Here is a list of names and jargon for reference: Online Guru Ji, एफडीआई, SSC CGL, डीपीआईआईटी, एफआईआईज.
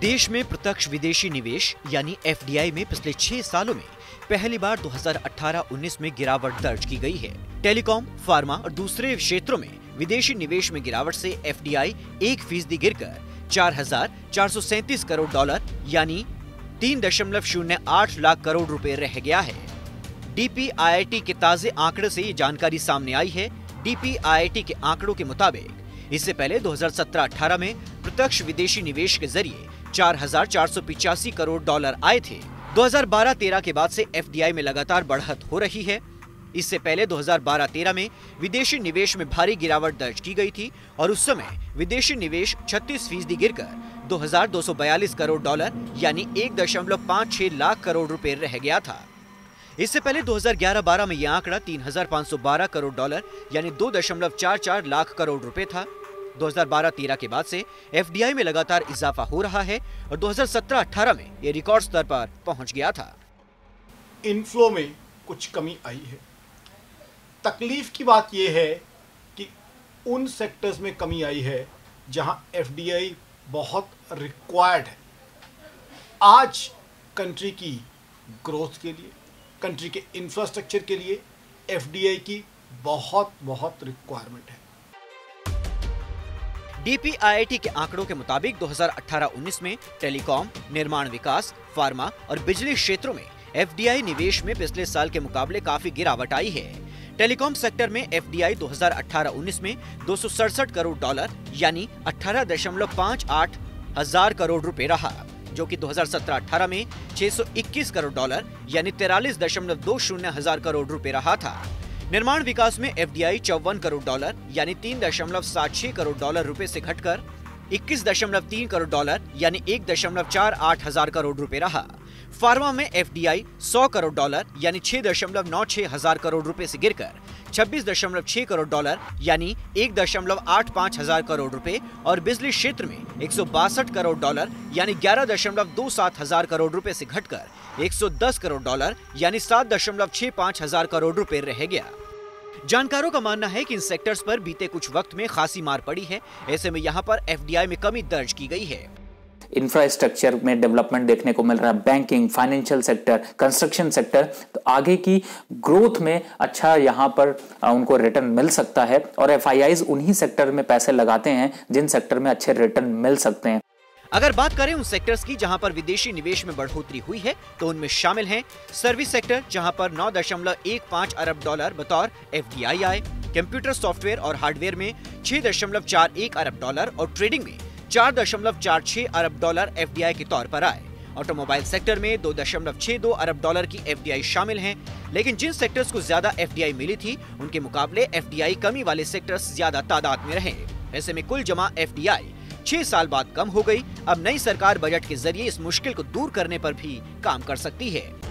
देश में प्रत्यक्ष विदेशी निवेश यानी एफडीआई में पिछले 6 सालों में पहली बार 2018-19 में गिरावट दर्ज की गई है। टेलीकॉम, फार्मा और दूसरे क्षेत्रों में विदेशी निवेश में गिरावट से एफडीआई 1% गिरकर 4,437 करोड़ डॉलर यानी 3.08 लाख करोड़ रुपए रह गया है। डीपीआईआईटी के ताजे आंकड़े से ये जानकारी सामने आई है। डीपीआईआईटी के आंकड़ों के मुताबिक इससे पहले 2017-18 में प्रत्यक्ष विदेशी निवेश के जरिए 4,485 करोड़ डॉलर आए थे। 2012-13 के बाद से एफडीआई में लगातार बढ़त हो रही है। इससे पहले 2012-13 में विदेशी निवेश में भारी गिरावट दर्ज की गई थी और उस समय विदेशी निवेश 36% गिरकर 2,242 करोड़ डॉलर यानी 1.56 लाख करोड़ रुपए रह गया था। इससे पहले 2011-12 में यह आंकड़ा 3,512 करोड़ डॉलर यानी 2.44 लाख करोड़ रुपए था। 2012-13 के बाद से एफडीआई में लगातार इजाफा हो रहा है और 2017-18 में ये रिकॉर्ड स्तर पर पहुंच गया था। इनफ्लो में कुछ कमी आई है। तकलीफ की बात यह है कि उन सेक्टर्स में कमी आई है जहां एफडीआई बहुत रिक्वायर्ड है आज कंट्री की ग्रोथ के लिए, कंट्री के इंफ्रास्ट्रक्चर के लिए। एफडीआई की बहुत रिक्वायरमेंट है। डीपीआईआईटी के आंकड़ों के मुताबिक 2018-19 में टेलीकॉम, निर्माण विकास, फार्मा और बिजली क्षेत्रों में एफडीआई निवेश में पिछले साल के मुकाबले काफी गिरावट आई है। टेलीकॉम सेक्टर में एफडीआई 2018-19 में 267 करोड़ डॉलर यानी 18.58 हजार करोड़ रुपए रहा, जो कि 2017-18 में 621 करोड़ डॉलर यानी 43.20 हजार करोड़ रुपए रहा था। निर्माण विकास में एफडीआई 54 करोड़ डॉलर यानी 3.76 करोड़ डॉलर रुपए से घटकर 21.3 करोड़ डॉलर यानी 1.48 हजार करोड़ रुपए रहा। फार्मा में एफडीआई 100 करोड़ डॉलर यानी 6.96 हजार करोड़ रुपए से गिरकर 26.6 करोड़ डॉलर यानी 1.85 हजार करोड़ रुपए और बिजली क्षेत्र में 162 करोड़ डॉलर यानी 11.27 हजार करोड़ रुपए से घटकर 110 करोड़ डॉलर यानी 7.65 हजार करोड़ रुपए रह गया। जानकारों का मानना है कि इन सेक्टर्स पर बीते कुछ वक्त में खासी मार पड़ी है। ऐसे में यहाँ पर एफडीआई में कमी दर्ज की गई है। इंफ्रास्ट्रक्चर में डेवलपमेंट देखने को मिल रहा है, banking, financial sector, construction sector, तो आगे की ग्रोथ में अच्छा यहाँ पर उनको रिटर्न मिल सकता है और एफआईआईज उन्हीं सेक्टर में पैसे लगाते हैं जिन सेक्टर में अच्छे रिटर्न मिल सकते हैं। अगर बात करें उन सेक्टर्स की जहां पर विदेशी निवेश में बढ़ोतरी हुई है तो उनमें शामिल हैं सर्विस सेक्टर, जहां पर 9.15 अरब डॉलर बतौर एफडीआई आए, कंप्यूटर सॉफ्टवेयर और हार्डवेयर में 6.41 अरब डॉलर और ट्रेडिंग में 4.46 अरब डॉलर एफडीआई के तौर पर आए। ऑटोमोबाइल सेक्टर में 2.62 अरब डॉलर की एफडीआई शामिल हैं, लेकिन जिन सेक्टर्स को ज्यादा एफडीआई मिली थी उनके मुकाबले एफडीआई कमी वाले सेक्टर्स ज्यादा तादाद में रहे। ऐसे में कुल जमा एफडीआई 6 साल बाद कम हो गई। अब नई सरकार बजट के जरिए इस मुश्किल को दूर करने पर भी काम कर सकती है।